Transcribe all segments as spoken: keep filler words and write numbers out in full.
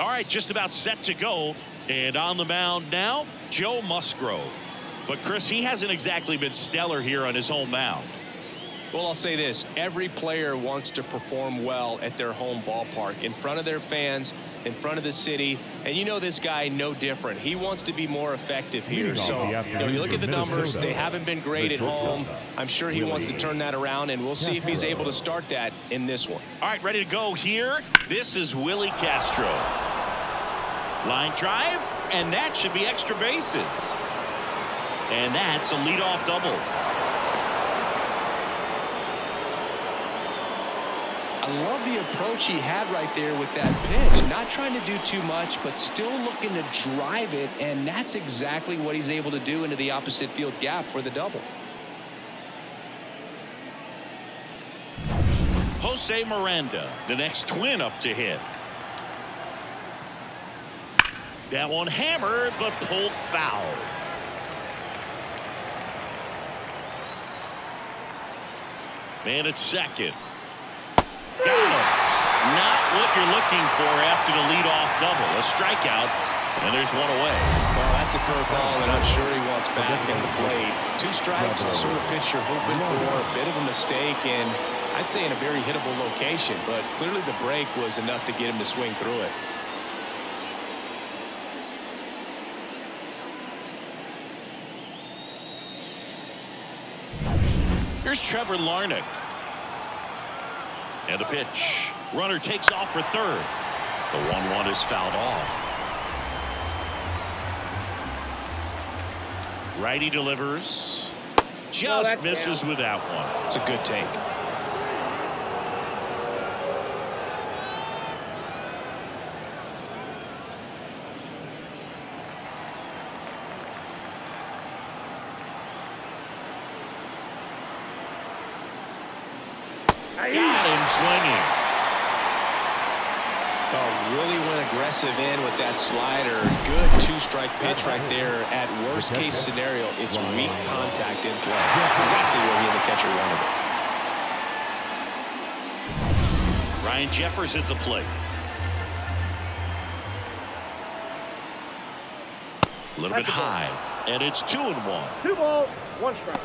All right, just about set to go. And on the mound now, Joe Musgrove. But, Chris, he hasn't exactly been stellar here on his home mound. Well, I'll say this. Every player wants to perform well at their home ballpark, in front of their fans, in front of the city. And you know this guy no different. He wants to be more effective here. So, you know, you look at the numbers. They haven't been great at home. I'm sure he wants to turn that around, and we'll see if he's able to start that in this one. All right, ready to go here. This is Willie Castro. Line drive, and that should be extra bases. And that's a leadoff double. I love the approach he had right there with that pitch. Not trying to do too much, but still looking to drive it, and that's exactly what he's able to do into the opposite field gap for the double. Jose Miranda, the next Twin up to hit. That one hammered, but pulled foul. Man at second. Got him. Not what you're looking for after the leadoff double. A strikeout, and there's one away. Well, that's a curveball, and I'm sure he wants back at the plate. Two strikes, the sort of pitch you're hoping for. A bit of a mistake, and I'd say in a very hittable location, but clearly the break was enough to get him to swing through it. Here's Trevor Larnach. And a pitch. Runner takes off for third. The one one is fouled off. Righty delivers. Just oh, misses down with that one. It's a good take. Swinging. Oh, really went aggressive in with that slider. Good two-strike pitch right there. At worst-case scenario, it's weak contact in play. Exactly where he and the catcher wanted it. Ryan Jeffers at the plate. A little bit high, and it's two and one. Two balls, one strike.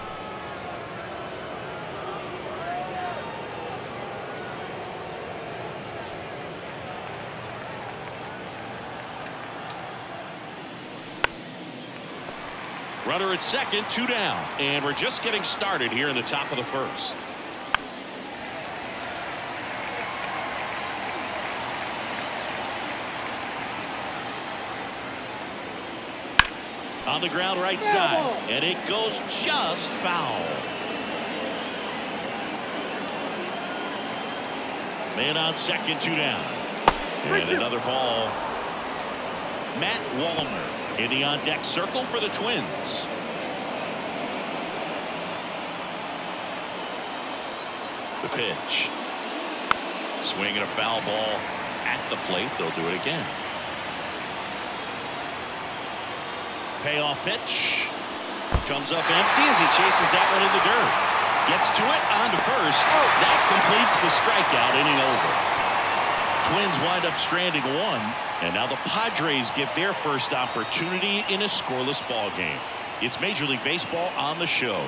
Runner at second, two down, and we're just getting started here in the top of the first. On the ground right side, and it goes just foul. Man on second, two down. And another ball. Matt Wallner in the on-deck circle for the Twins. The pitch. Swing and a foul ball at the plate. They'll do it again. Payoff pitch. Comes up empty as he chases that one in the dirt. Gets to it, on to first. That completes the strikeout, inning over. Twins wind up stranding one, and now the Padres get their first opportunity in a scoreless ball game. It's Major League Baseball on the show.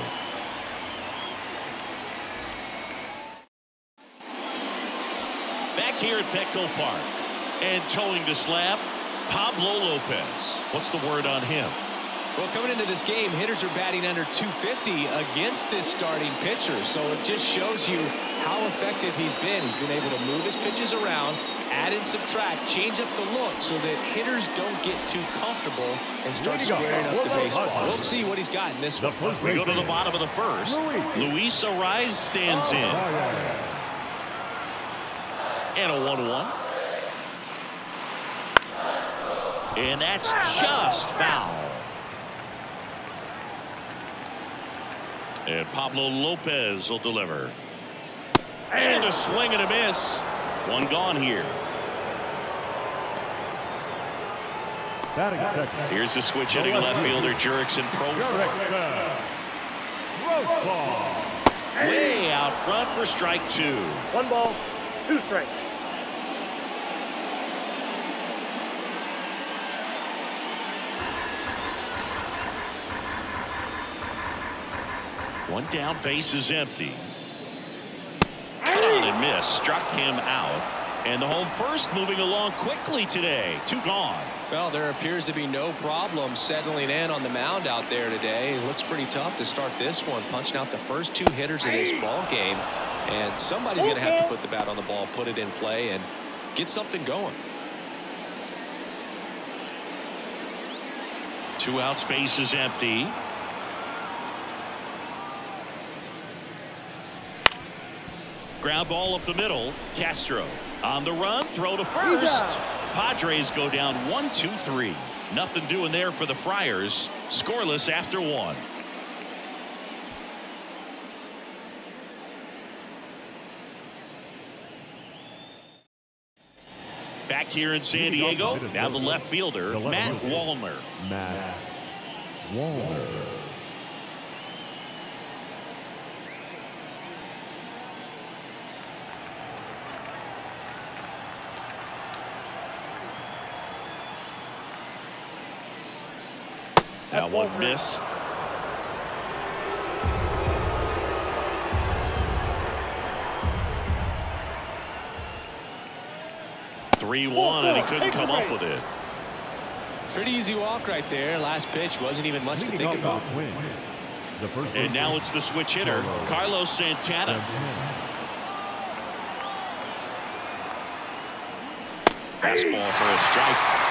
Back here at Petco Park, and towing the slab, Pablo Lopez. What's the word on him? Well, coming into this game, hitters are batting under two fifty against this starting pitcher. So it just shows you how effective he's been. He's been able to move his pitches around, add and subtract, change up the look so that hitters don't get too comfortable and start squaring up the baseball. We'll see what he's got in this one. We go to the bottom of the first. Luis Arraez stands in. And a one one. And that's just foul. And Pablo Lopez will deliver. And a swing and a miss. One gone here. Here's the switch hitting left fielder Jurickson Profar. Way out front for strike two. One ball, two strikes. One down, base is empty. Down and miss, struck him out. And the home first moving along quickly today. Two gone. Well, there appears to be no problem settling in on the mound out there today. It looks pretty tough to start this one, punching out the first two hitters of this ball game. And somebody's going to have to put the bat on the ball, put it in play, and get something going. Two outs, base is empty. Ground ball up the middle. Castro on the run, throw to first. Padres go down one, two, three. Nothing doing there for the Friars. Scoreless after one. Back here in San Diego, now the left fielder, Matt Wallner. Matt Wallner. That one missed. three one, and he couldn't come up with it. Pretty easy walk right there. Last pitch wasn't even much to think about. And now it's the switch hitter, Carlos Santana. Fastball for a strike.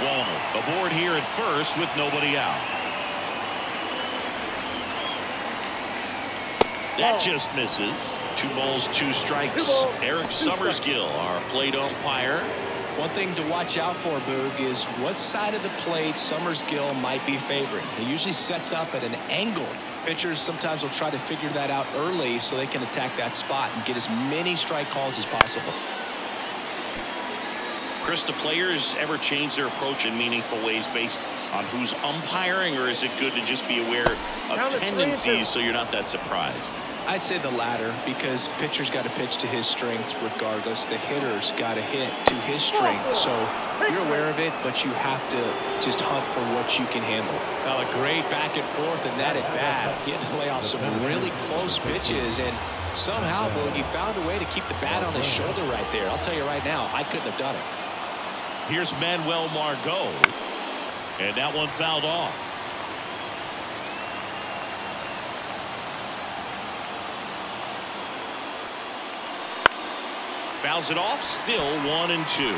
Wallner aboard here at first with nobody out. That just misses. Two balls, two strikes. Eric Summersgill, our plate umpire. One thing to watch out for, Boog, is what side of the plate Summersgill might be favoring. He usually sets up at an angle. Pitchers sometimes will try to figure that out early so they can attack that spot and get as many strike calls as possible. Chris, do players ever change their approach in meaningful ways based on who's umpiring, or is it good to just be aware of tendencies so you're not that surprised? I'd say the latter, because the pitcher's got to pitch to his strengths regardless. The hitter's got to hit to his strengths. So you're aware of it, but you have to just hunt for what you can handle. Well, a great back and forth and that at bat. He had to lay off some really close pitches, and somehow, Bogey found a way to keep the bat on his shoulder right there. I'll tell you right now, I couldn't have done it. Here's Manuel Margot, and that one fouled off. Fouls it off, still one and two.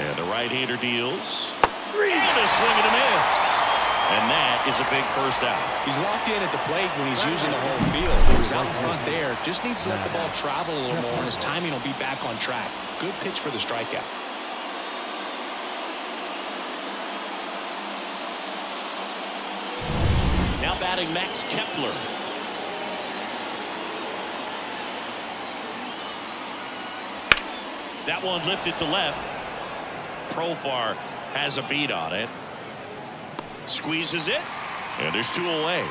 And the right-hander deals. And a swing and a miss. And that is a big first out. He's locked in at the plate when he's using the whole field. He was out in front there. Just needs to let the ball travel a little more, and his timing will be back on track. Good pitch for the strikeout. Now batting Max Kepler. That one lifted to left. Profar has a beat on it. Squeezes it. And there's two away.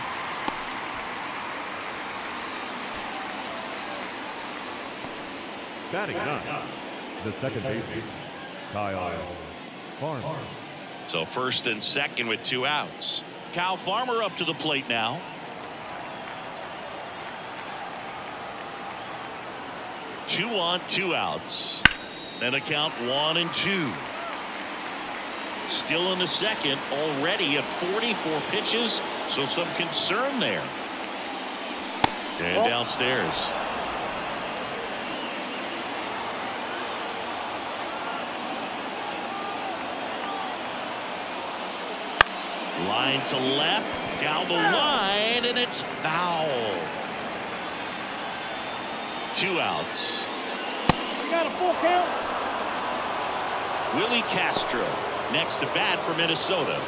Batting nine, the second baseman, Kyle Farmer. So first and second with two outs. Kyle Farmer up to the plate now. Two on, two outs. And a count one and two. Still in the second, already at forty-four pitches, so some concern there. And downstairs. Line to left, down the line, and it's foul. Two outs. We got a full count. Willie Castro next to bat for Minnesota.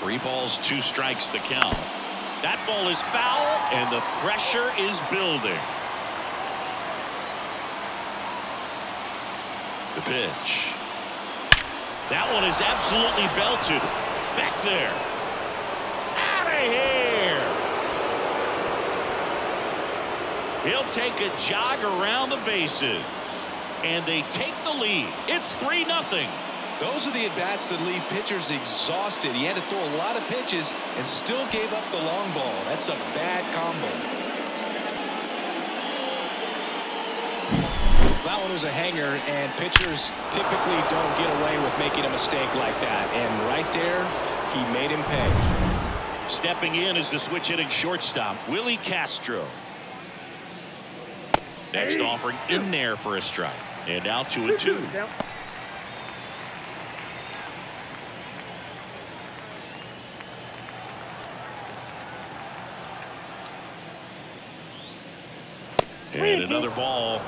Three balls, two strikes the count. That ball is foul, and the pressure is building. The pitch. That one is absolutely belted. Back there. Out of here. He'll take a jog around the bases, and they take the lead. It's three nothing. Those are the at-bats that leave pitchers exhausted. He had to throw a lot of pitches and still gave up the long ball. That's a bad combo. That one was a hanger, and pitchers typically don't get away with making a mistake like that. And right there, he made him pay. Stepping in is the switch-hitting shortstop, Willie Castro. Next offering in there for a strike. And now two and two. And another ball.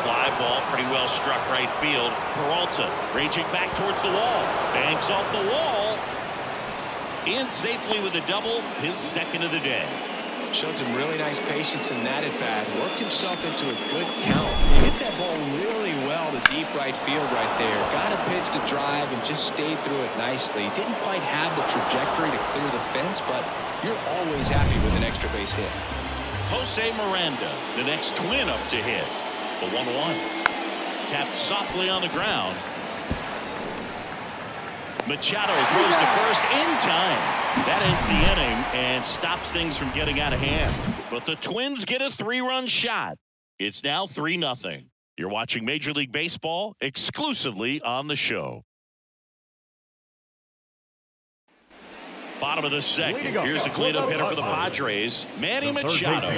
Fly ball pretty well struck right field. Peralta raging back towards the wall. Banks off the wall. Ian Zapley with a double, his second of the day. Showed some really nice patience in that at-bat. Worked himself into a good count. Hit that ball really well to deep right field right there. Got a pitch to drive and just stayed through it nicely. Didn't quite have the trajectory to clear the fence, but you're always happy with an extra base hit. Jose Miranda, the next Twin up to hit. The one one. Tapped softly on the ground. Machado throws to first in time. That ends the inning and stops things from getting out of hand. But the Twins get a three-run shot. It's now three nothing. You're watching Major League Baseball exclusively on the show. Bottom of the second. Here's the cleanup hitter for the Padres, Manny Machado.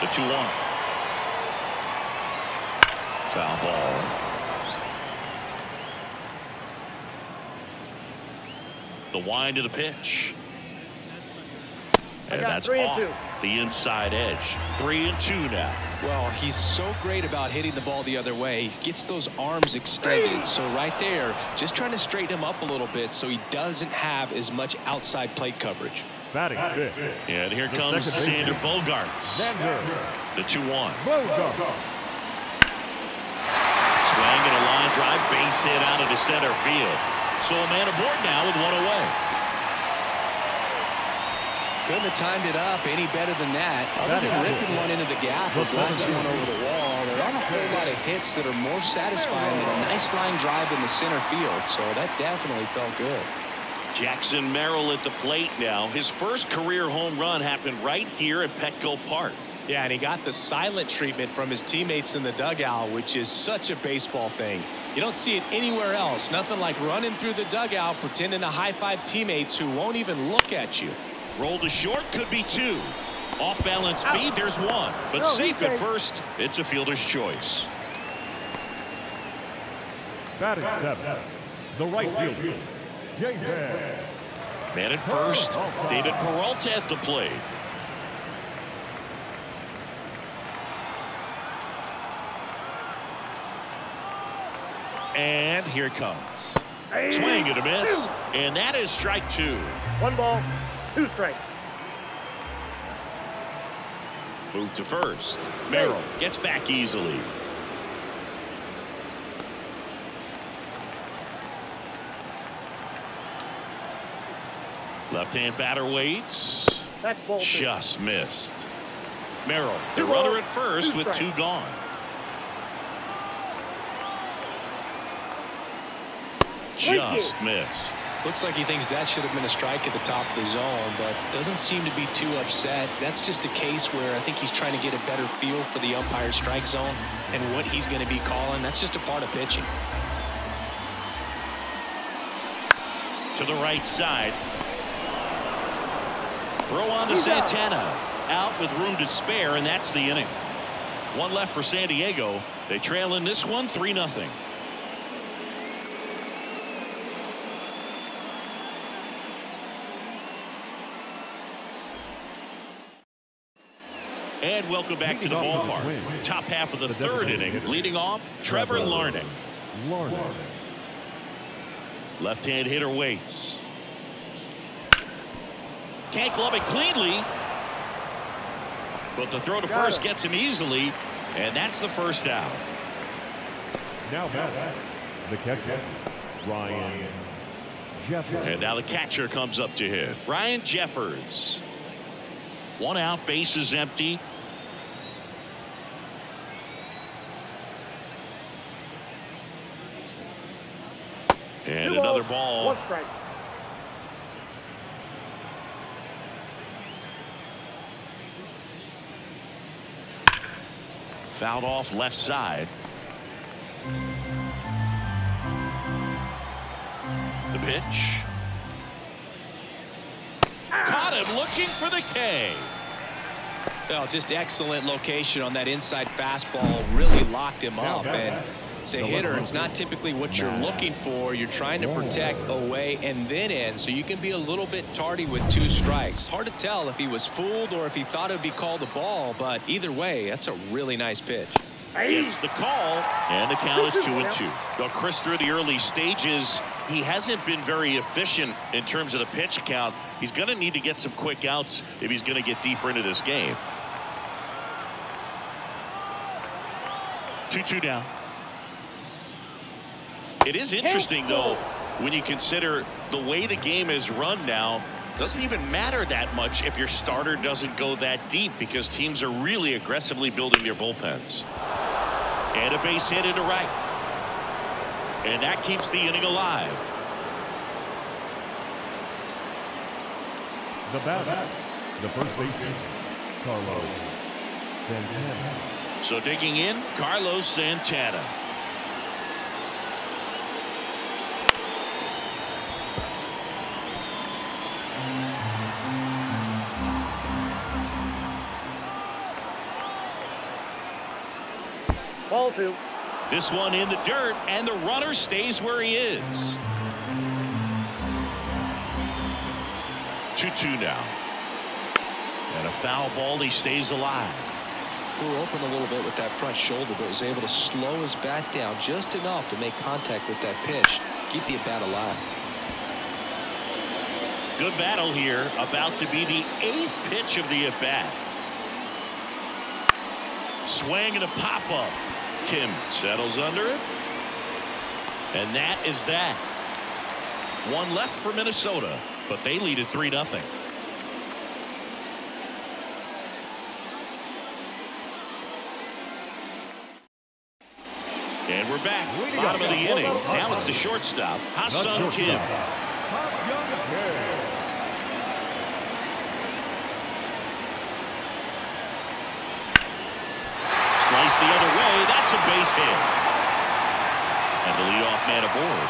The two one. Foul ball. The wind of the pitch. And that's off the inside edge. Three and two now. Well, he's so great about hitting the ball the other way. He gets those arms extended. So right there, just trying to straighten him up a little bit so he doesn't have as much outside plate coverage. Batting. Batting. And here comes Xander Bogaerts. The two one. Bogaerts. Swing and a line drive, base hit out of the center field. So a man aboard now with one away. Couldn't have timed it up any better than that. Other than ripping one into the gap or blasting one over the wall, there aren't a whole lot of hits that are more satisfying than a nice line drive in the center field. So that definitely felt good. Jackson Merrill at the plate now. His first career home run happened right here at Petco Park. Yeah, and he got the silent treatment from his teammates in the dugout, which is such a baseball thing. You don't see it anywhere else. Nothing like running through the dugout, pretending to high-five teammates who won't even look at you. Roll to short, could be two. Off-balance feed, there's one. But no, safe at first, it's a fielder's choice. Batting seven, the right fielder, James. Man at first, David Peralta at the plate. And here it comes. Swing and a miss. And that is strike two. One ball, two strikes. Move to first. Merrill gets back easily. Left-hand batter waits. That's ball just missed. Merrill, the runner at first with two gone. Just missed. Looks like he thinks that should have been a strike at the top of the zone, but doesn't seem to be too upset. That's just a case where I think he's trying to get a better feel for the umpire's strike zone and what he's going to be calling. That's just a part of pitching. To the right side. Throw on to Santana. Out with room to spare, and that's the inning. One left for San Diego. They trail in this one three nothing. And welcome back to the ballpark. Top half of the third inning. Leading off, Trevor Larnach. Left-hand hitter waits. Can't glove it cleanly. But the throw to first gets him easily. And that's the first out. Now back, the catcher, Ryan Jeffers. And now the catcher comes up to hit. Ryan Jeffers. One out, base is empty. And Two another ball. One strike. Fouled off left side. The pitch. Ah. Caught him looking for the K. Well, just excellent location on that inside fastball. Really locked him up. And it's a hitter. It's not typically what you're looking for. You're trying to protect away and then in. So you can be a little bit tardy with two strikes. Hard to tell if he was fooled or if he thought it would be called a ball. But either way, that's a really nice pitch. Gets the call. And the count is two and two. Well, Chris, through the early stages, he hasn't been very efficient in terms of the pitch count. He's going to need to get some quick outs if he's going to get deeper into this game. two two down. It is interesting, though, when you consider the way the game is run now, doesn't even matter that much if your starter doesn't go that deep, because teams are really aggressively building their bullpens. And a base hit into right. And that keeps the inning alive. The bat, the first baseman, Carlos Santana. So digging in, Carlos Santana. Ball two. This one in the dirt, and the runner stays where he is. two two now. And a foul ball, he stays alive. Flew open a little bit with that front shoulder, but was able to slow his bat down just enough to make contact with that pitch. Keep the bat alive. Good battle here, about to be the eighth pitch of the at-bat. Swing and a pop-up. Kim settles under it. And that is that. One left for Minnesota, but they lead it three nothing. And we're back. Bottom of the inning. Now it's the shortstop, Ha-Sung Kim. The other way, that's a base hit. And the leadoff man aboard.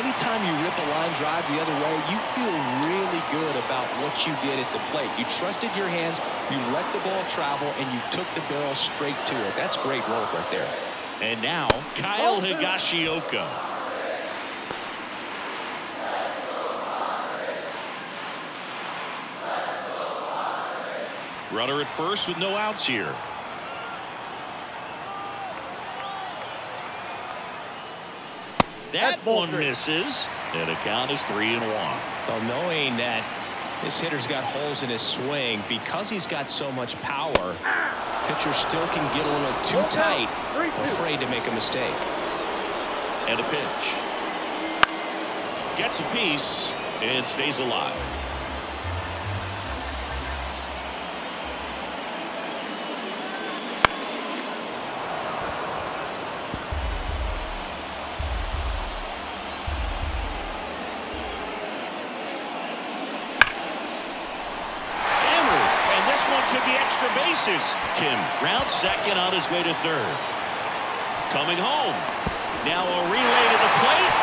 Anytime you rip a line drive the other way, you feel really good about what you did at the plate. You trusted your hands, you let the ball travel, and you took the barrel straight to it. That's great work right there. And now, Kyle Higashioka. Runner at first with no outs here. That one misses, and the count is three and one. So knowing that this hitter's got holes in his swing, because he's got so much power, pitchers still can get a little too tight, afraid to make a mistake. And a pitch. Gets a piece and stays alive. Kim round second on his way to third. Coming home. Now a relay to the plate,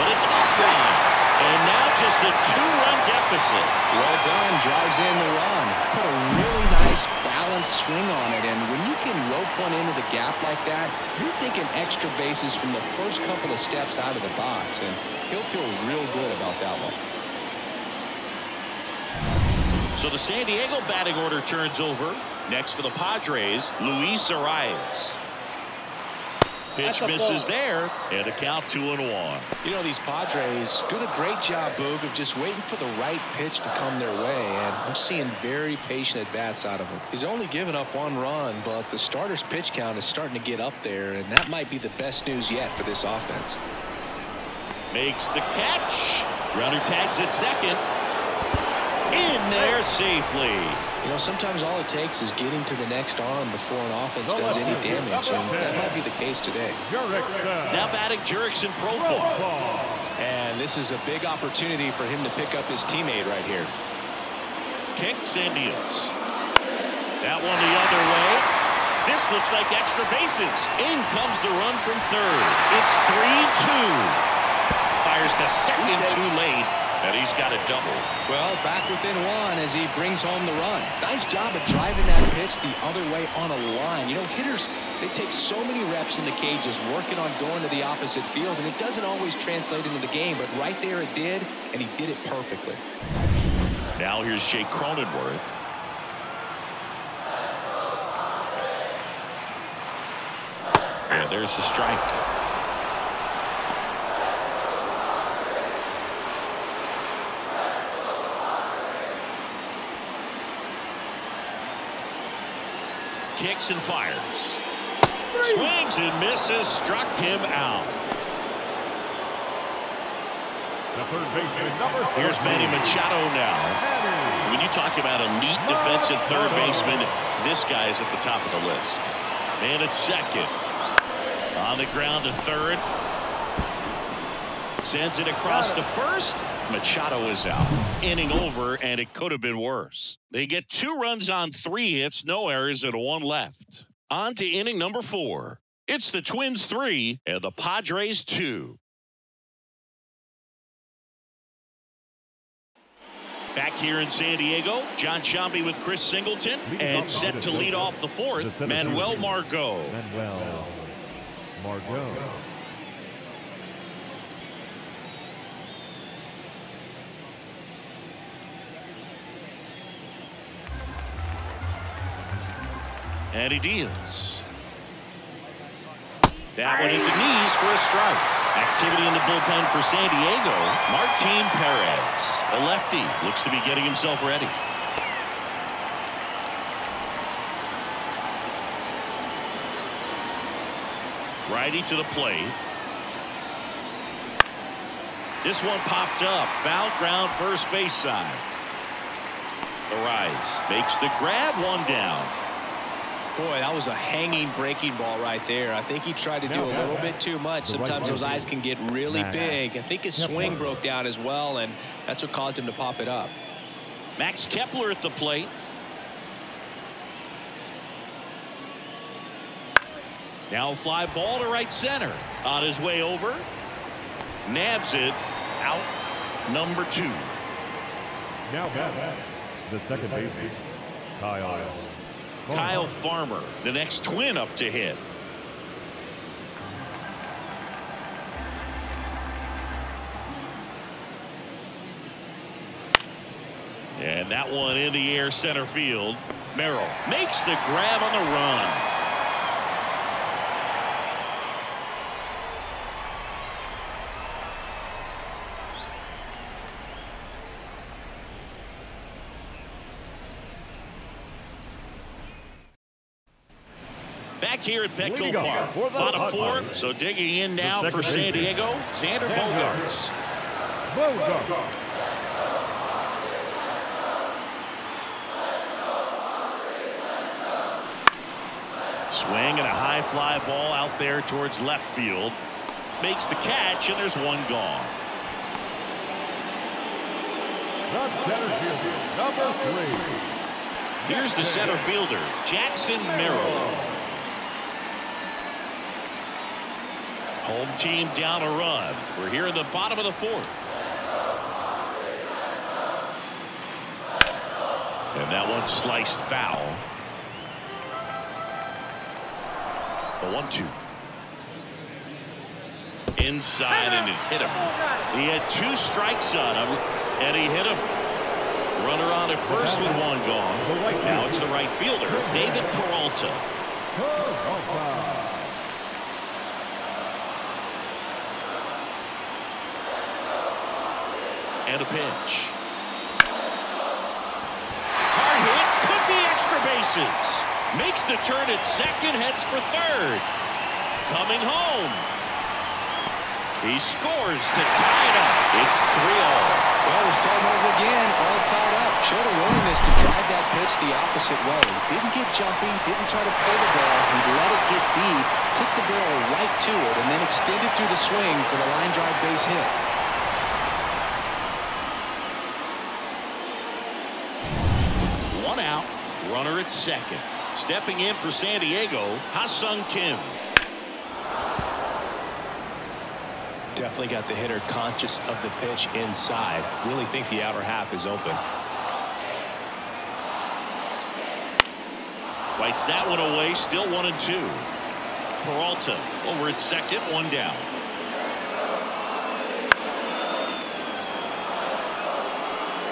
but it's offline. And now just a two-run deficit. Well done. Drives in the run. Put a really nice balanced swing on it. And when you can rope one into the gap like that, you're thinking extra bases from the first couple of steps out of the box. And he'll feel real good about that one. So the San Diego batting order turns over. Next for the Padres, Luis Arraez. Pitch misses there, and a count two and one. You know, these Padres doing a great job, Boog, of just waiting for the right pitch to come their way, and I'm seeing very patient at bats out of him. He's only given up one run, but the starter's pitch count is starting to get up there, and that might be the best news yet for this offense. Makes the catch. Runner tags at second. In there safely. You know, sometimes all it takes is getting to the next arm before an offense does any damage, and that might be the case today. Now batting Jurickson Profar. And this is a big opportunity for him to pick up his teammate right here. Kicks and deals. That one the other way. This looks like extra bases. In comes the run from third. It's three two. Fires to second too late, and he's got a double. Well, back within one as he brings home the run. Nice job of driving that pitch the other way on a line. You know, hitters, they take so many reps in the cages working on going to the opposite field, and it doesn't always translate into the game, but right there it did, and he did it perfectly. Now here's Jake Cronenworth. And there's the strike. Kicks and fires. Swings and misses. Struck him out. Here's Manny Machado now. When you talk about a neat defensive third baseman, this guy is at the top of the list. Man at second. On the ground to third. Sends it across the first. Machado is out. Inning over, and it could have been worse. They get two runs on three hits, no errors, and one left. On to inning number four. It's the Twins three and the Padres two. Back here in San Diego, John Ciampi with Chris Singleton, and set to lead off the fourth, Manuel Margot. Manuel Margot. And he deals. That one at the knees for a strike. Activity in the bullpen for San Diego. Martin Perez, a lefty, looks to be getting himself ready. Righty to the plate. This one popped up. Foul ground, first base side. The Rise makes the grab, one down. Boy, that was a hanging breaking ball right there. I think he tried to do a little bit too much. Sometimes those eyes can get really big. I think his swing broke down as well, and that's what caused him to pop it up. Max Kepler at the plate. Now fly ball to right center. On his way over. Nabs it. Out number two. Now back. The second baseman, Kyle. Kyle Farmer, the next Twin up to hit. And that one in the air, center field. Merrill makes the grab on the run. Here at Petco Park, bottom four. So digging in now for San Diego, Xander Bogaerts. Swing and a high fly ball out there towards left field. Makes the catch, and there's one gone. Number three. Here's the center fielder, Jackson Merrill. Home team down a run. We're here in the bottom of the fourth. And that one sliced foul. A one two. Inside, and it hit him. He had two strikes on him, and he hit him. Runner on at first with one gone. Now it's the right fielder, David Peralta. and a pitch. Hard hit, could be extra bases. Makes the turn at second, heads for third. Coming home. He scores to tie it up. It's three oh. Well, we're starting over again, all tied up. Showed a willingness to drive that pitch the opposite way. Didn't get jumpy, didn't try to play the ball. He let it get deep, took the barrel right to it, and then extended through the swing for the line drive base hit. One out, runner at second. Stepping in for San Diego, Ha-Sung Kim. Definitely got the hitter conscious of the pitch inside. Really think the outer half is open. Fights that one away. Still one and two. Peralta over at second. One down.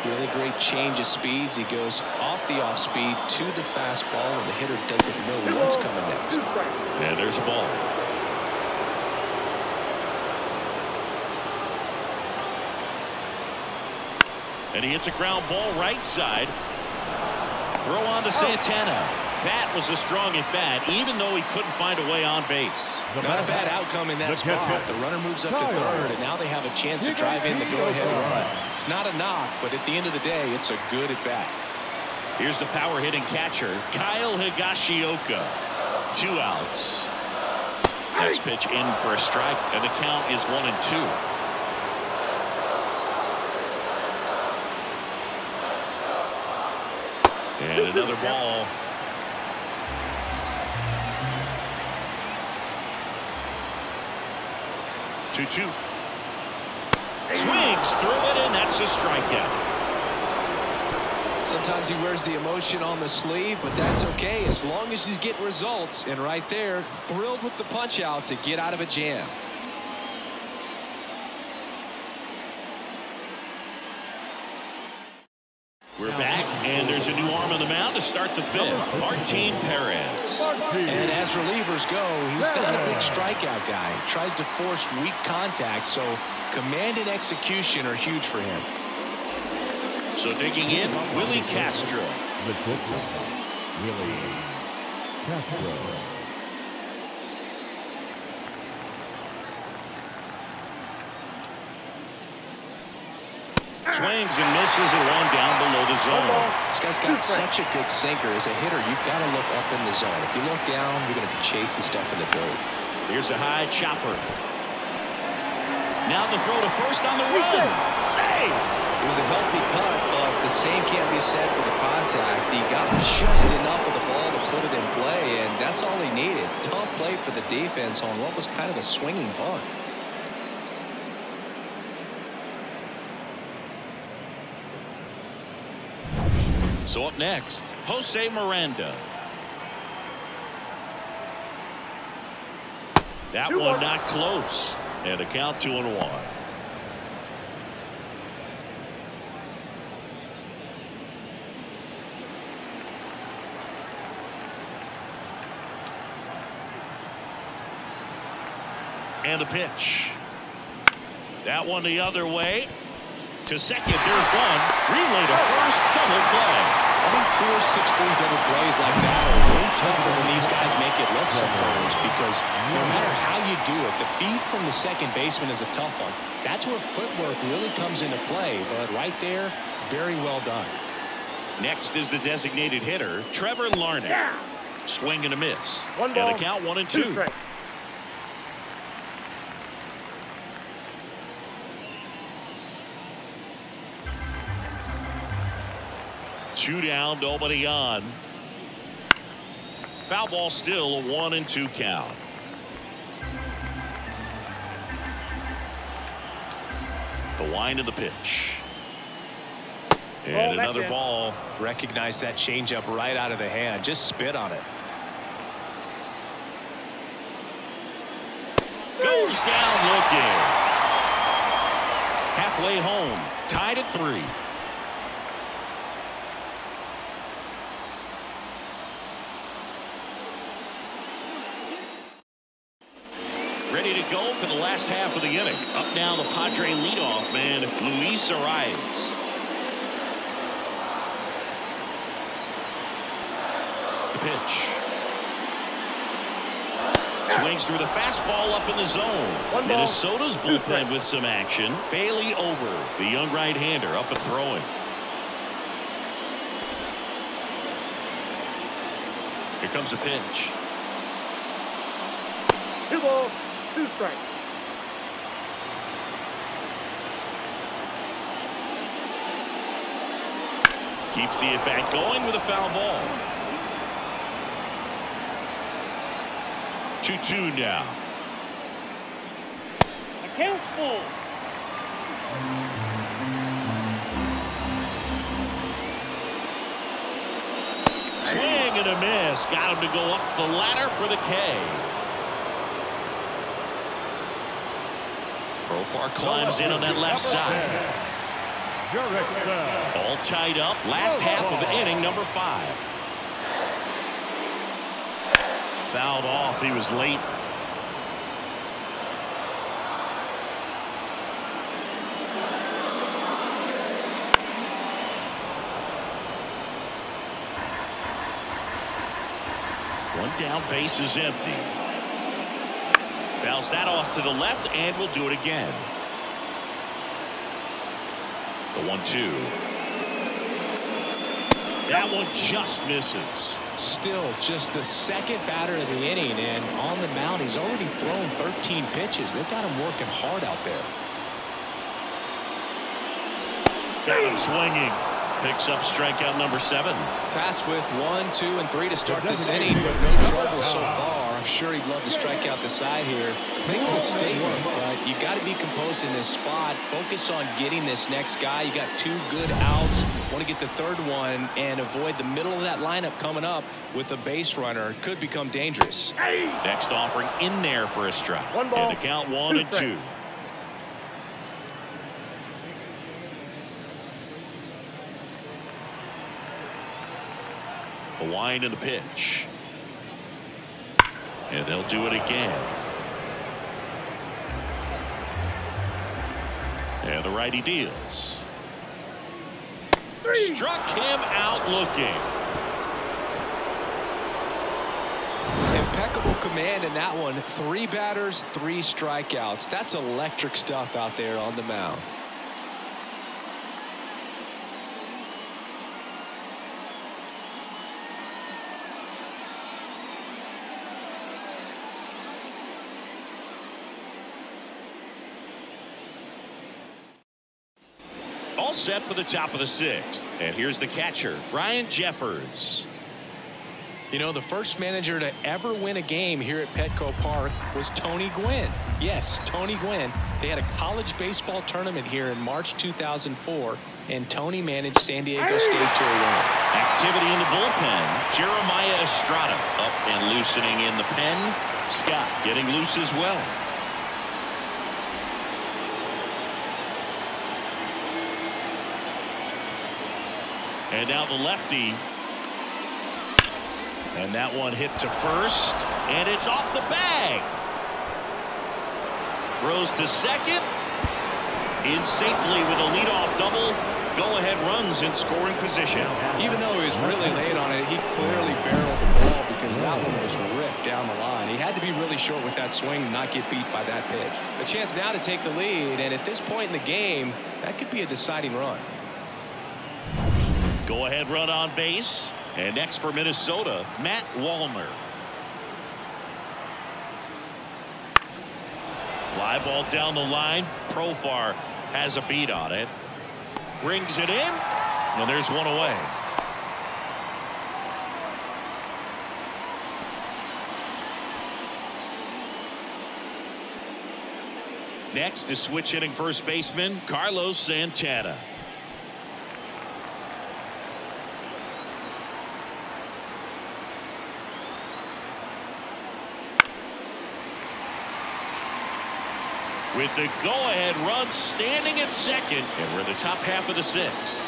Really great change of speeds. He goes off the off speed to the fastball, and the hitter doesn't know what's coming next. And there's a ball. And he hits a ground ball right side. Throw on to Santana. That was a strong at bat, even though he couldn't find a way on base. Not a bad outcome in that spot. The runner moves up to third, and now they have a chance to drive in the go-ahead run. It's not a knock, but at the end of the day, it's a good at bat. Here's the power-hitting catcher, Kyle Higashioka. Two outs. Next pitch in for a strike, and the count is one and two. And another ball. two two. Swings through it, and that's a strikeout. Sometimes he wears the emotion on the sleeve, but that's okay as long as he's getting results. And right there, thrilled with the punch out to get out of a jam. We're back, and there's a new arm on the mound to start the fifth. Martin Perez. And as relievers go, he's not a big strikeout guy. He tries to force weak contact, so command and execution are huge for him. So digging in, Willie Castro. Willie Castro. Swings and misses, and one down below the zone. This guy's got such a good sinker. As a hitter, you've got to look up in the zone. If you look down, you're going to be chasing stuff in the dirt. Here's a high chopper. Now the throw to first on the run. Save! It was a healthy cut, but the same can't be said for the contact. He got just enough of the ball to put it in play, and that's all he needed. Tough play for the defense on what was kind of a swinging bunt. So up next, Jose Miranda. That two one, one not close, and a count two and one. And a pitch. That one the other way. To second, there's one. Relay to first, double play. I think four, six, three double plays like that are way tougher than these guys make it look sometimes, because no matter how you do it, the feed from the second baseman is a tough one. That's where footwork really comes into play, but right there, very well done. Next is the designated hitter, Trevor Larnach. Yeah. Swing and a miss. One ball, and a count one and two. two Two down, nobody on. Foul ball, still a one and two count. The wind of the pitch. And oh, another ball. Recognized that changeup right out of the hand. Just spit on it. Goes down looking. Halfway home. Tied at three. Ready to go for the last. last half of the inning. Up now, the Padre leadoff man, Luis Arraez. The pitch. Swings through the fastball up in the zone. Minnesota's bullpen with some action. Bailey Ober, the young right-hander, up and throwing. Here comes the pitch. Two balls, two strikes. Keeps the at-bat going with a foul ball. two two now. A count full. Swing and a miss. Got him to go up the ladder for the K. Profar climbs in on that left side. All tied up. Last half of inning number five. Fouled off. He was late. One down, base is empty. Bounce that off to the left, and we'll do it again. The one two. That one just misses. Still just the second batter of the inning, and on the mound, he's already thrown thirteen pitches. They've got him working hard out there. Got him swinging. Picks up strikeout number seven. Tasked with one, two, and three to start this inning, but no trouble so far. I'm sure he'd love to strike out the side here. Make a statement, but you got to be composed in this spot. Focus on getting this next guy. You got two good outs. Want to get the third one and avoid the middle of that lineup coming up with a base runner. Could become dangerous. Next offering in there for a strike. One ball. And a count one and two. The wind and the pitch. And they'll do it again. And the righty deals. Three. Struck him out looking. Impeccable command in that one. Three batters, three strikeouts. That's electric stuff out there on the mound. All set for the top of the sixth, and here's the catcher, Ryan Jeffers. You know, the first manager to ever win a game here at Petco Park was Tony Gwynn. Yes, Tony Gwynn. They had a college baseball tournament here in March two thousand four, and Tony managed San Diego State to a win. Activity in the bullpen. Jeremiah Estrada up and loosening in the pen. Scott getting loose as well. And now the lefty. And that one hit to first. And it's off the bag. Throws to second. In safely with a leadoff double. Go-ahead runs in scoring position. Even though he was really late on it, he clearly barreled the ball because that one was ripped down the line. He had to be really short with that swing and not get beat by that pitch. A chance now to take the lead. And at this point in the game, that could be a deciding run. Go-ahead run on base. And next for Minnesota, Matt Wallner. Fly ball down the line. Profar has a beat on it. Brings it in. And there's one away. Next is switch hitting first baseman Carlos Santana. With the go-ahead run standing at second, and we're in the top half of the sixth.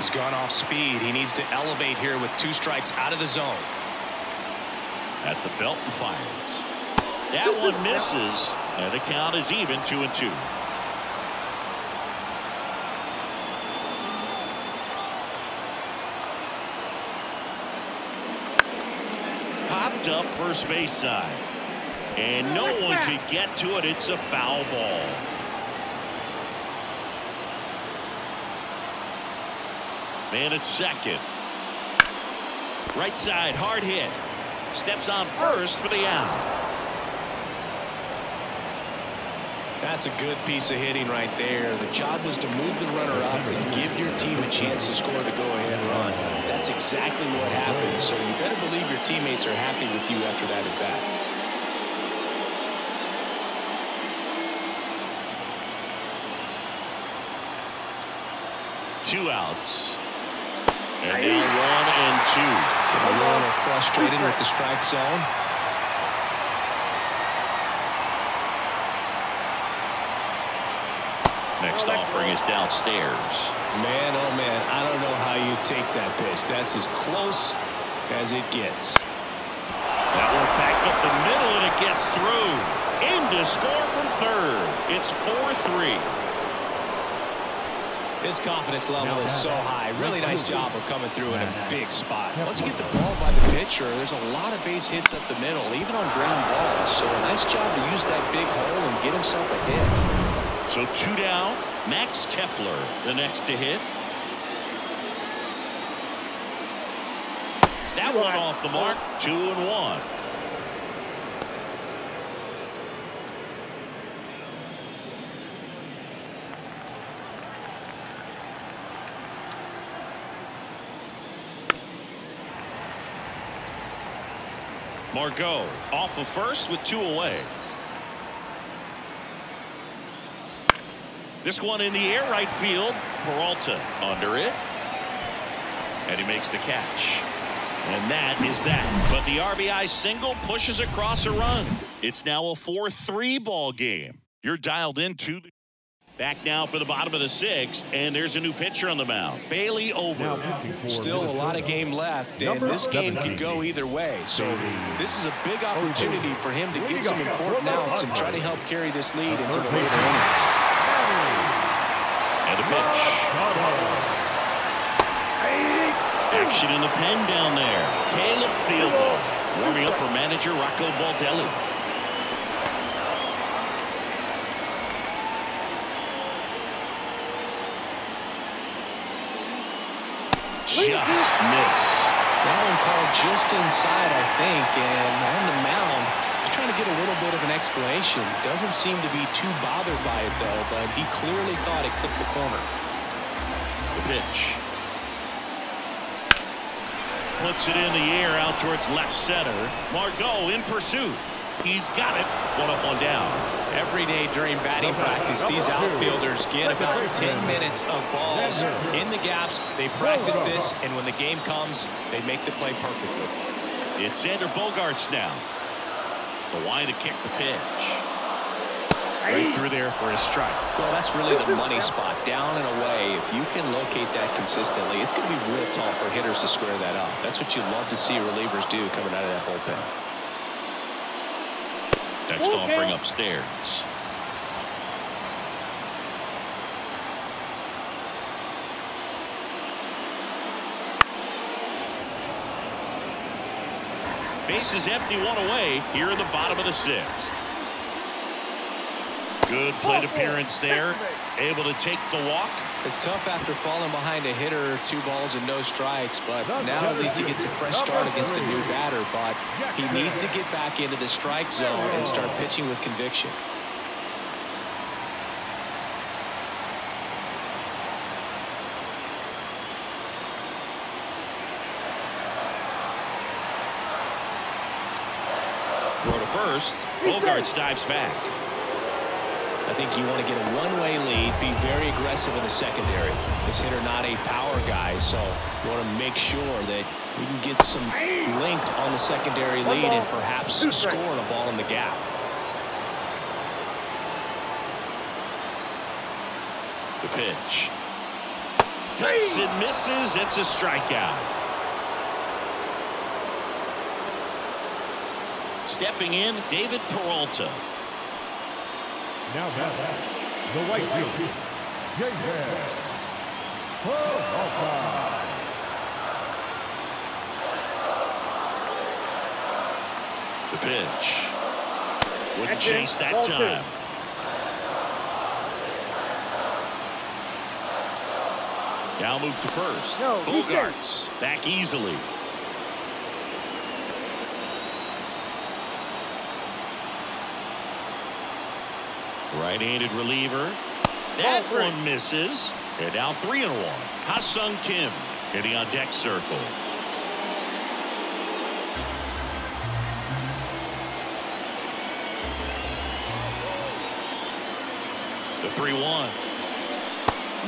He's gone off speed. He needs to elevate here with two strikes out of the zone. at the belt and fires. That one misses, and the count is even, two and two. Popped up first base side, and no one could get to it. It's a foul ball. Man at second. Right side, hard hit. Steps on first for the out. That's a good piece of hitting right there. The job was to move the runner up and give your team a chance to score the go-ahead run. That's exactly what happened. So you better believe your teammates are happy with you after that at bat. Two outs. And now one and two. Milano frustrated with the strike zone. Next offering is downstairs. Man, oh man, I don't know how you take that pitch. That's as close as it gets. That one back up the middle, and it gets through. In to score from third. It's four three. His confidence level is so high. Really nice job of coming through in a big spot. Once you get the ball by the pitcher, there's a lot of base hits up the middle, even on ground balls. So a nice job to use that big hole and get himself a hit. So two down. Max Kepler, the next to hit. That one off the mark. Two and one. Margot off of first with two away. This one in the air, right field. Peralta under it. And he makes the catch. And that is that. But the R B I single pushes across a run. It's now a four three ball game. You're dialed into the... Back now for the bottom of the sixth, and there's a new pitcher on the mound, Bailey Ober. Still a lot of game left, and this game could go either way. So this is a big opportunity for him to get some important outs and try to help carry this lead into the later innings. And a pitch. Action in the pen down there. Caleb Field warming up for manager Rocco Baldelli. Just missed. That one called just inside, I think, and on the mound, he's trying to get a little bit of an explanation. Doesn't seem to be too bothered by it, though, but he clearly thought it clipped the corner. The pitch. Puts it in the air out towards left center. Margot in pursuit. He's got it. One up, one down. Every day during batting practice, these outfielders get about ten minutes of balls in the gaps. They practice this, and when the game comes, they make the play perfectly. It's Xander Bogaerts now. The line to kick the pitch. Right through there for a strike. Well, that's really the money spot. Down and away. If you can locate that consistently, it's going to be real tough for hitters to square that up. That's what you love to see relievers do coming out of that bullpen. Next okay. offering upstairs. Base is empty, one away here in the bottom of the sixth. Good plate appearance there. Able to take the walk. It's tough after falling behind a hitter, two balls and no strikes, but now at least he gets a fresh start against a new batter. But he needs to get back into the strike zone and start pitching with conviction. Throw to first. Bogaerts dives back. I think you want to get a one-way lead, be very aggressive in the secondary. This hitter not a power guy, so you want to make sure that you can get some length on the secondary lead and perhaps score a ball in the gap. The pitch. Cuts and misses. It's a strikeout. Stepping in, David Peralta. Now back, the white field, David Peralta. The pitch. Wouldn't chase that time. Now move to first. No, Bogaerts back easily. Right-handed reliever. That one misses. And now three and one. Ha-Sung Kim hitting on deck circle. The three one.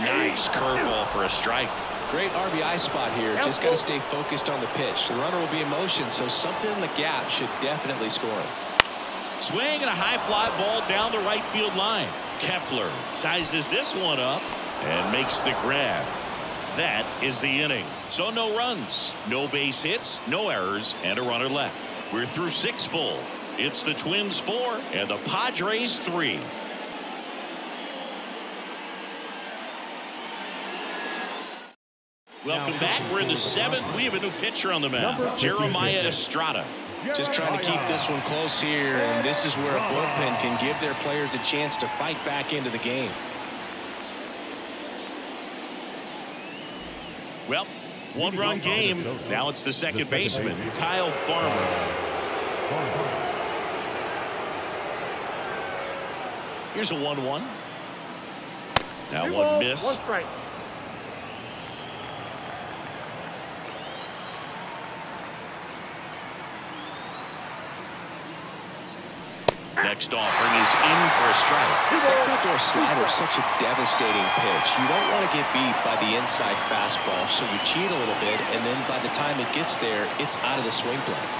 Nice curveball for a strike. Great R B I spot here. Just got to stay focused on the pitch. The runner will be in motion, so something in the gap should definitely score him. Swing and a high fly ball down the right field line. Kepler sizes this one up and makes the grab. That is the inning. So no runs, no base hits, no errors, and a runner left. We're through six full. It's the Twins four and the Padres three. Welcome back. We're in the seventh. We have a new pitcher on the mound, Jeremiah Estrada. Just trying to keep this one close here, and this is where a bullpen can give their players a chance to fight back into the game. Well, one-run game. Now it's the second baseman, Kyle Farmer. Here's a one one. Now one missed. Next offering is in for a strike. That backdoor slider is such a devastating pitch. You don't want to get beat by the inside fastball, so you cheat a little bit, and then by the time it gets there, it's out of the swing plane.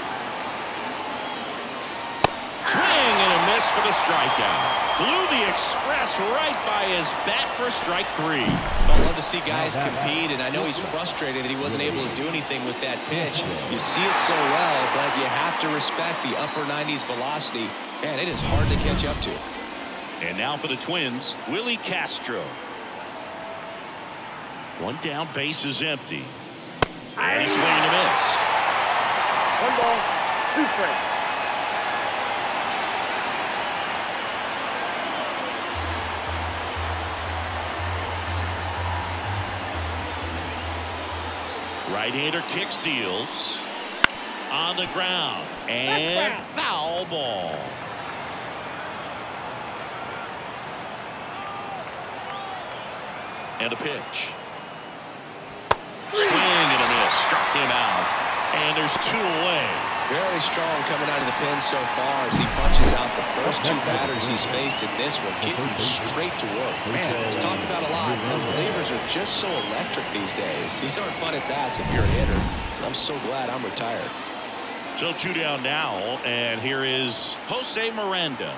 Swing and a miss for the strikeout. Blew the express right by his bat for strike three. I love to see guys compete, and I know he's frustrated that he wasn't able to do anything with that pitch. You see it so well, but you have to respect the upper nineties velocity. Man, it is hard to catch up to. And now for the Twins, Willie Castro. One down, base is empty. And he's swinging a miss. One ball, two strikes. Right-hander kicks, deals. On the ground. And foul ball. And a pitch. Swing and a miss. Struck him out. And there's two away. Very strong coming out of the pen so far as he punches out the first two batters he's faced in this one. Getting straight to work. Man, it's talked about a lot. Relievers are just so electric these days. These aren't fun at bats if you're a hitter. I'm so glad I'm retired. So two down now, and here is Jose Miranda.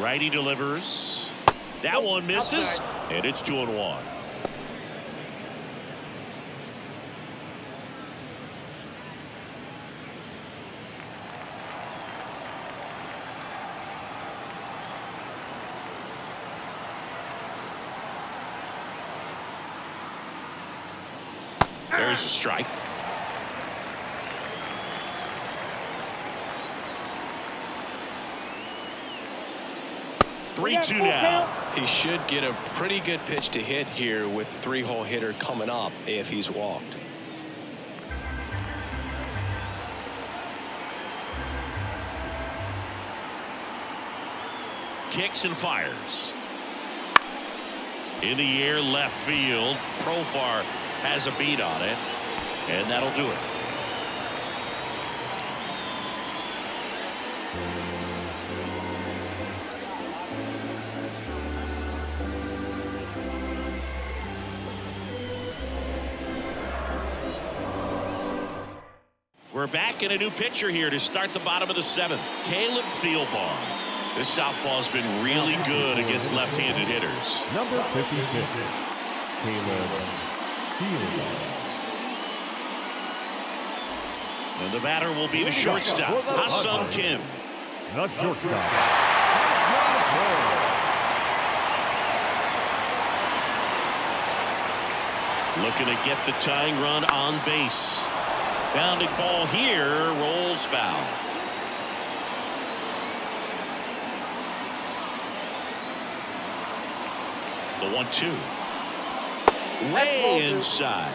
Righty delivers. That one misses, and it's two and one. There's a strike. three two now. He should get a pretty good pitch to hit here with the three-hole hitter coming up if he's walked. Kicks and fires. In the air, left field. Profar has a beat on it, and that'll do it. We're back in a new pitcher here to start the bottom of the seventh. Caleb Field. This southpaw's been really good against left-handed hitters. Number fifty-six, Caleb Field. And the batter will be the shortstop, Ha-Sung Kim. the shortstop. Looking to get the tying run on base. Bounded ball here, rolls foul. The one two. Way inside.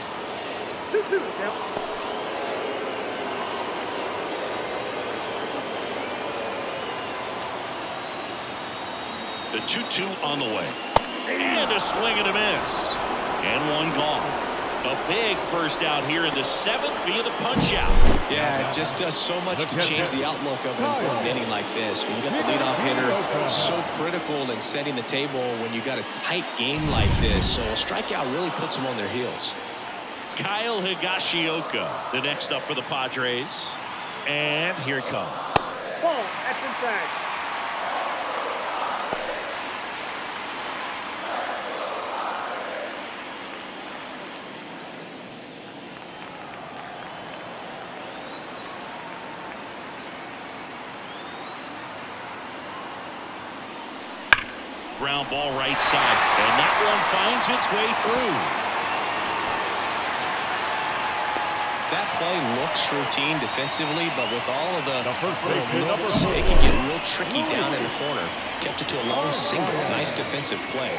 The two two on the way. And a swing and a miss. And one gone. A big first out here in the seventh via the punch out. Yeah, it just does so much to change the outlook of an important inning like this. When you got the leadoff hitter so critical in setting the table when you got a tight game like this. So a strikeout really puts them on their heels. Kyle Higashioka, the next up for the Padres. And here it comes. Oh, that's inside. Ground ball right side, and that one finds its way through. That play looks routine defensively, but with all of the looks, it can get real tricky down in the corner. Kept it to a long single. Nice defensive play.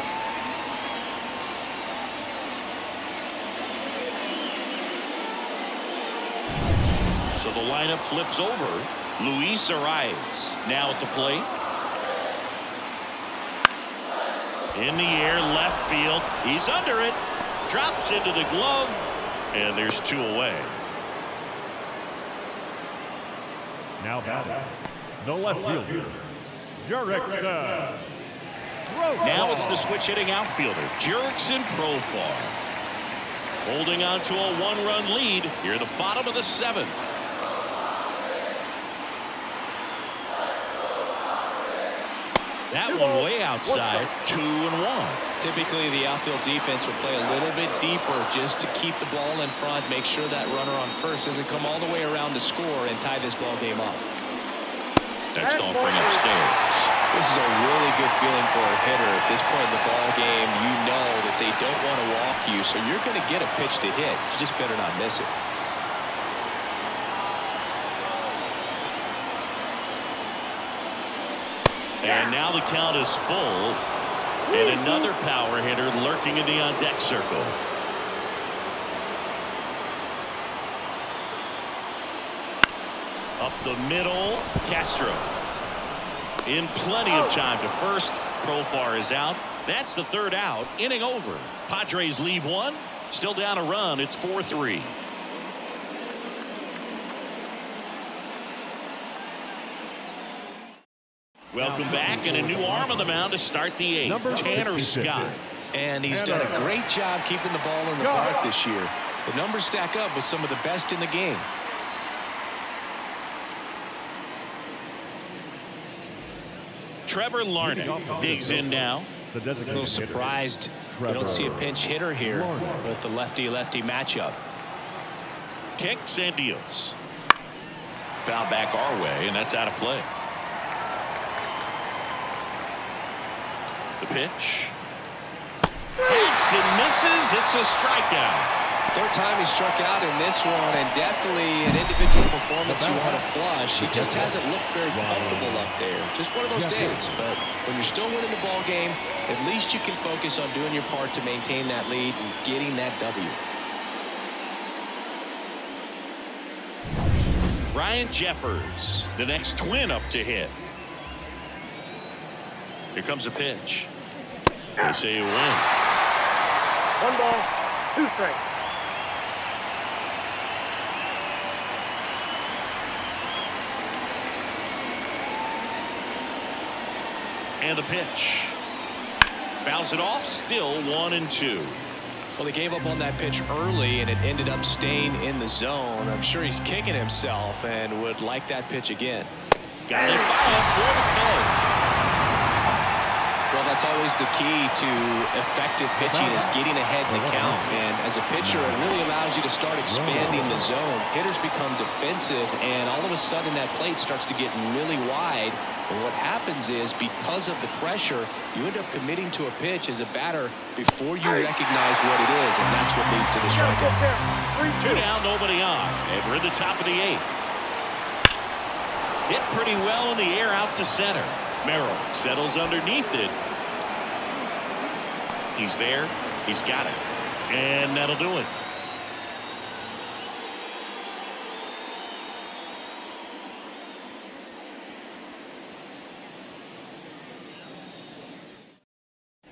So the lineup flips over. Luis Arraez now at the plate. In the air, left field. He's under it. Drops into the glove. And there's two away. Now batting. The left fielder, Jurickson. Now it's the switch hitting outfielder, Jurickson Profar. Holding on to a one-run lead here at the bottom of the seventh. That one way outside, two and one. Typically, the outfield defense will play a little bit deeper just to keep the ball in front, make sure that runner on first doesn't come all the way around to score and tie this ball game up. Next offering upstairs. This is a really good feeling for a hitter at this point in the ball game. You know that they don't want to walk you, so you're going to get a pitch to hit. You just better not miss it. And now the count is full. And another power hitter lurking in the on-deck circle. Up the middle, Castro. In plenty of time to first. Profar is out. That's the third out. Inning over. Padres leave one. Still down a run. It's four three. Welcome back, and a new arm on the mound to start the eighth. Tanner Scott. And he's done a great job keeping the ball in the park this year. The numbers stack up with some of the best in the game. Trevor Larnach digs in now. A little surprised we don't see a pinch hitter here with the lefty-lefty matchup. Kicks and deals. Foul back our way, and that's out of play. The pitch. Hits and misses. It's a strikeout. Third time he struck out in this one, and definitely an individual performance you want to flush. He just hasn't looked very comfortable up there. Just one of those days. But when you're still winning the ball game, at least you can focus on doing your part to maintain that lead and getting that W. Ryan Jeffers, the next Twin up to hit. Here comes the pitch. They say a win. One ball, two strikes. And the pitch. Bounce it off, still one and two. Well, they gave up on that pitch early, and it ended up staying in the zone. I'm sure he's kicking himself and would like that pitch again. Got it by him for the play. that's always the key to effective pitching, is getting ahead in the count. And as a pitcher, it really allows you to start expanding the zone. Hitters become defensive, and all of a sudden that plate starts to get really wide. But what happens is, because of the pressure, you end up committing to a pitch as a batter before you recognize what it is, and that's what leads to the strikeout. Two down, nobody on, and we're in the top of the eighth. Hit pretty well in the air out to center. Merrill settles underneath it. He's there. He's got it. And that'll do it.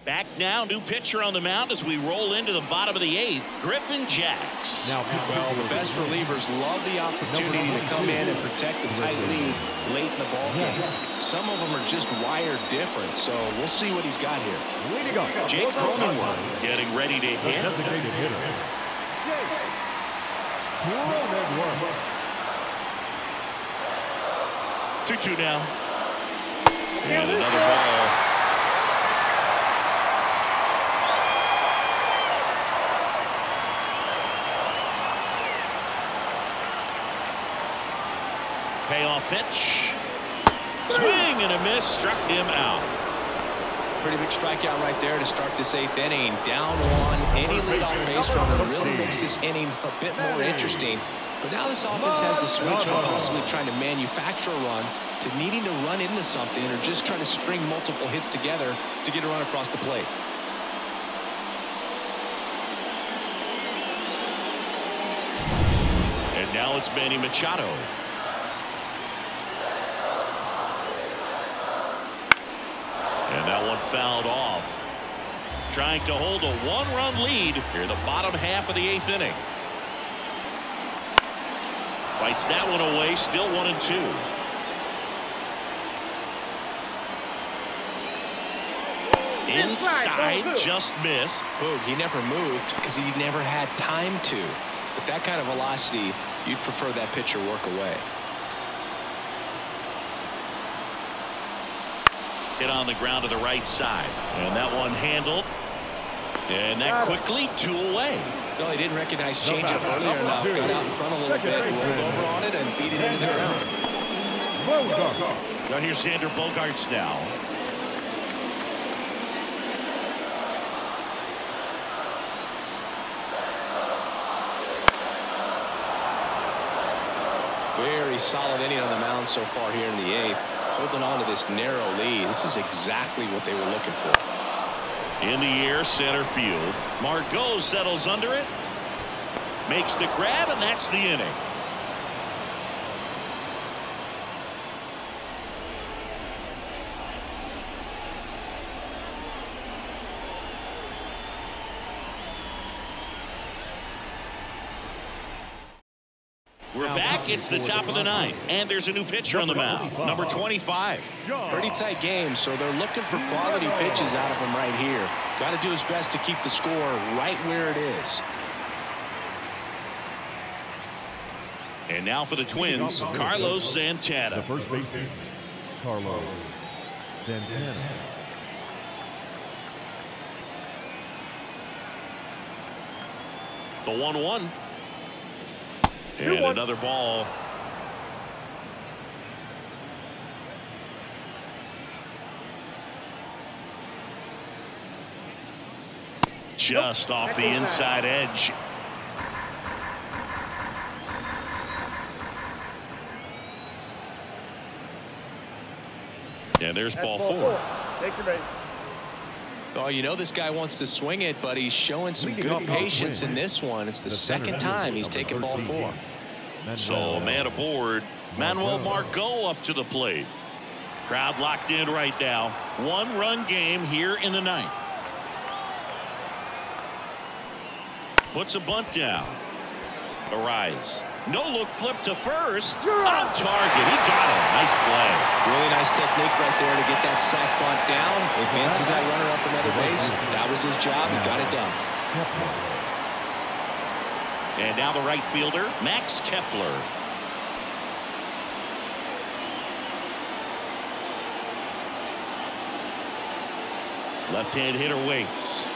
Back now, new pitcher on the mound as we roll into the bottom of the eighth, Griffin Jacks. Now, well, the best relievers love the opportunity to come in and protect the tight lead late in the ball game. Some of them are just wired different, so we'll see what he's got here. Way to go. Jake Cronenworth getting ready to hit. two two now. And another ball. Payoff pitch. Swing and a miss. Struck him out. Pretty big strikeout right there to start this eighth inning. Down one. Any leadoff base runner really makes this inning a bit more interesting. But now this offense has to switch from possibly trying to manufacture a run to needing to run into something or just trying to string multiple hits together to get a run across the plate. And now it's Manny Machado. And that one fouled off. Trying to hold a one-run lead here in the bottom half of the eighth inning. Fights that one away, still one and two. Inside, just missed. Boog, he never moved because he never had time to. With that kind of velocity, you'd prefer that pitcher work away. Hit on the ground to the right side, and that one handled, and that quickly two away. No, he didn't recognize changeup earlier enough. Got out in front a little bit, rolled over on it, and beat it into the ground. Now here's Xander Bogaerts now. Very solid inning on the mound so far here in the eighth. Holding on to this narrow lead. This is exactly what they were looking for. In the air, center field. Margot settles under it. Makes the grab, and that's the inning. We're back. It's the top of the ninth, and there's a new pitcher on the mound, number twenty-five. Pretty tight game, so they're looking for quality pitches out of him right here. Got to do his best to keep the score right where it is. And now for the Twins, Carlos Santana. The first baseman, Carlos Santana. The one one. And another ball. Just nope. off the inside edge. And there's ball, ball four. four. Take your base. Oh, you know this guy wants to swing it, but he's showing some good patience in this one. It's the second time he's taken ball four. So a man aboard. Manuel Margot up to the plate. Crowd locked in right now. One run game here in the ninth. Puts a bunt down. Arraez. No look flip to first. On target. He got it. Nice play. Really nice technique right there to get that sack bunt down. Advances that runner up another base. That was his job. He got it done. And now the right fielder, Max Kepler. Left-handed hitter waits.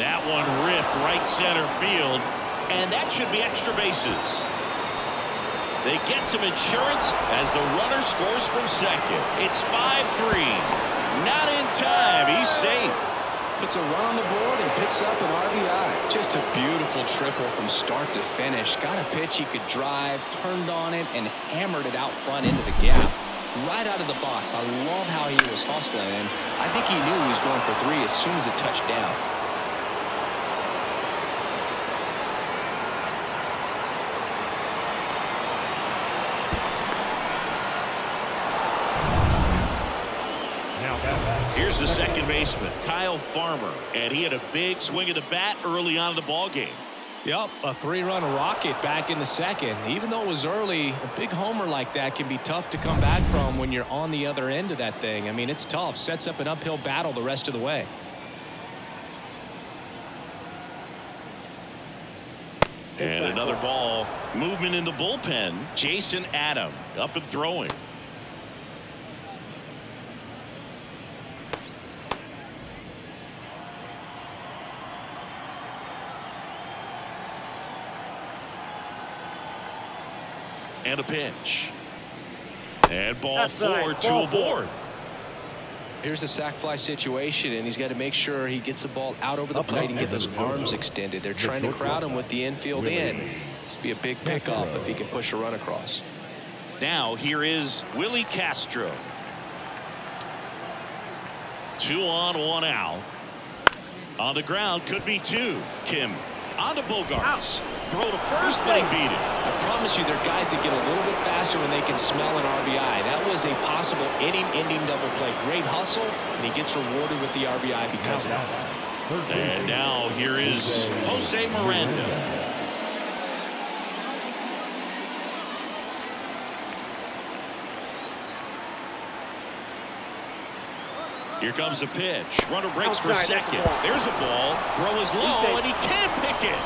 That one ripped right center field, and that should be extra bases. They get some insurance as the runner scores from second. It's five three. Not in time. He's safe. Puts a run on the board and picks up an R B I. Just a beautiful triple from start to finish. Got a pitch he could drive, turned on it, and hammered it out front into the gap. Right out of the box. I love how he was hustling, and I think he knew he was going for three as soon as it touched down. Here's the second baseman, Kyle Farmer, and he had a big swing of the bat early on in the ball game. Yep, a three-run rocket back in the second. Even though it was early, a big homer like that can be tough to come back from when you're on the other end of that thing. I mean, it's tough. Sets up an uphill battle the rest of the way. And another ball. Movement in the bullpen. Jason Adam up and throwing. And a pitch. And ball That's four right. to ball a board. Here's a sac fly situation, and he's got to make sure he gets the ball out over the up, plate up, and get those arms extended. They're trying to crowd him with the infield really in. This would be a big pickoff if he can push a run across. Now here is Willie Castro. Two on, one out. On the ground, could be two. Kim on to Bogaerts. Out. Throw to first, but he beat it. I promise you, they're guys that get a little bit faster when they can smell an R B I. That was a possible inning-ending double play. Great hustle, and he gets rewarded with the R B I because of that. And now here is Jose Miranda. Here comes the pitch. Runner breaks for second. There's the ball. Throw is low, and he can't pick it.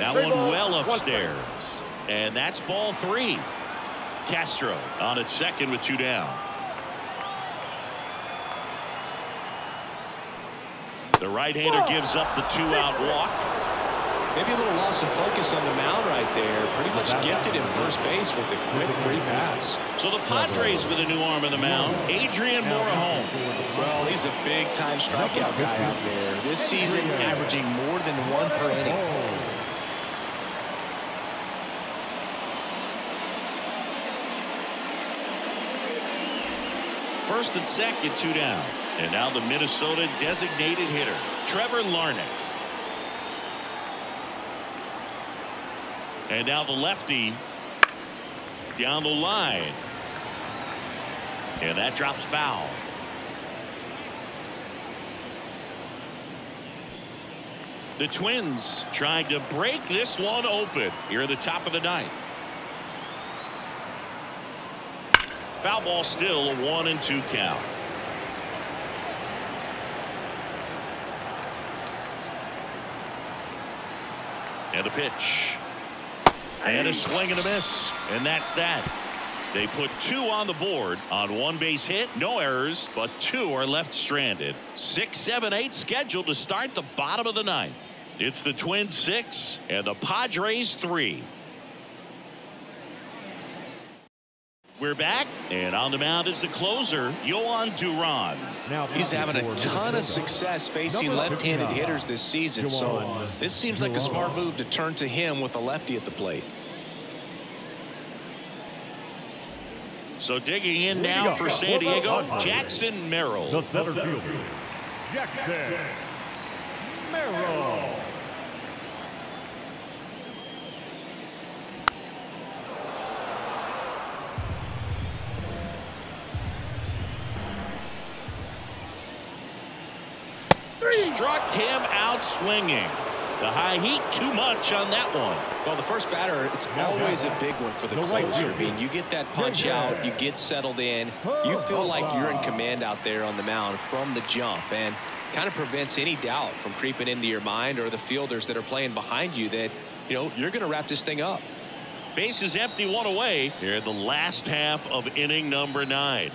That one well upstairs. And that's ball three. Castro on at second with two down. The right-hander gives up the two-out walk. Maybe a little loss of focus on the mound right there. Pretty much gifted in first base with a quick free pass. So the Padres with a new arm on the mound, Adrian Morejon. Well, he's a big-time strikeout guy out there. This season averaging more than one per inning. First and second, two down. And now the Minnesota designated hitter, Trevor Larnach. And now the lefty down the line. And that drops foul. The Twins trying to break this one open here at the top of the ninth. Foul ball, still a one and two count. And a pitch. And a swing and a miss. And that's that. They put two on the board on one base hit. No errors, but two are left stranded. Six, seven, eight scheduled to start the bottom of the ninth. It's the Twins six and the Padres three. We're back, and on the mound is the closer, Yoan Duran. Now he's having a ton of success facing left-handed hitters this season, so this seems like a smart move to turn to him with a lefty at the plate. So digging in now for San Diego, Jackson Merrill. The center fielder, Jackson Merrill. Struck him out swinging. The high heat, too much on that one. Well, the first batter, it's always a big one for the closer. I mean, you get that punch out, you get settled in, you feel like you're in command out there on the mound from the jump, and kind of prevents any doubt from creeping into your mind or the fielders that are playing behind you that, you know, you're going to wrap this thing up. Bases empty, one away here in the last half of inning number nine.